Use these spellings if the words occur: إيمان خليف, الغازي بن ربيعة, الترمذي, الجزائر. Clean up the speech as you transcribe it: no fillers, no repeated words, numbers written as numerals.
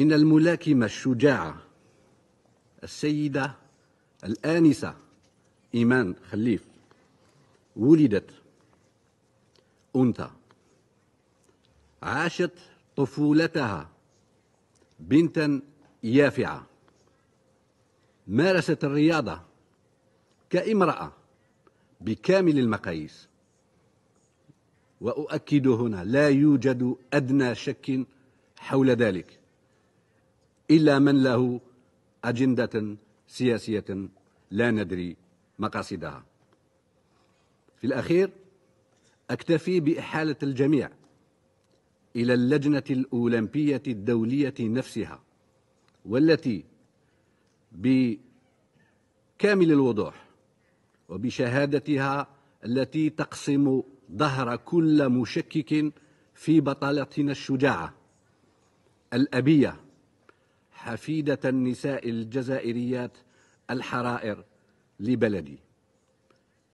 إن الملاكمة الشجاعة السيدة الآنسة إيمان خليف ولدت أنثى، عاشت طفولتها بنتا يافعة، مارست الرياضة كامرأة بكامل المقاييس. وأؤكد هنا لا يوجد أدنى شك حول ذلك إلا من له أجندة سياسية لا ندري مقاصدها. في الأخير أكتفي بإحالة الجميع إلى اللجنة الأولمبية الدولية نفسها، والتي بكامل الوضوح وبشهادتها التي تقسم ظهر كل مشكك في بطلتنا الشجاعة الأبية حفيدة النساء الجزائريات الحرائر لبلدي.